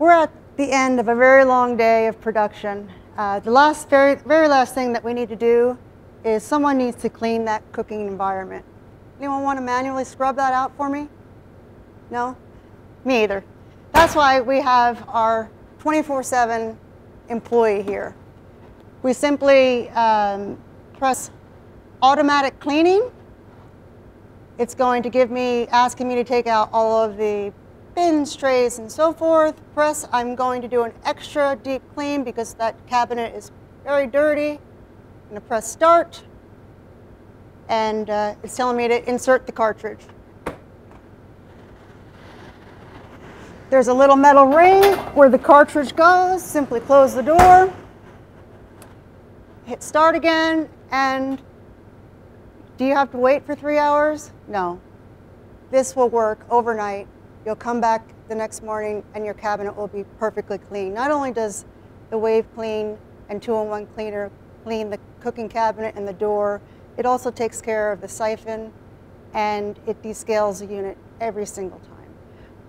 We're at the end of a very long day of production. The very last thing that we need to do is someone needs to clean that cooking environment. Anyone want to manually scrub that out for me? No? Me either. That's why we have our 24/7 employee here. We simply press automatic cleaning. It's going to give me, asking me to take out all of the bins, trays, and so forth. Press, I'm going to do an extra deep clean because that cabinet is very dirty. I'm going to press start, and it's telling me to insert the cartridge. There's a little metal ring where the cartridge goes. Simply close the door, hit start again, and do you have to wait for 3 hours? No. This will work overnight. You'll come back the next morning and your cabinet will be perfectly clean. Not only does the Wave Clean and 2-in-1 Cleaner clean the cooking cabinet and the door, it also takes care of the siphon and it descales the unit every single time.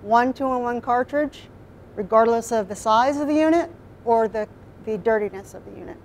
One 2-in-1 cartridge, regardless of the size of the unit or the dirtiness of the unit.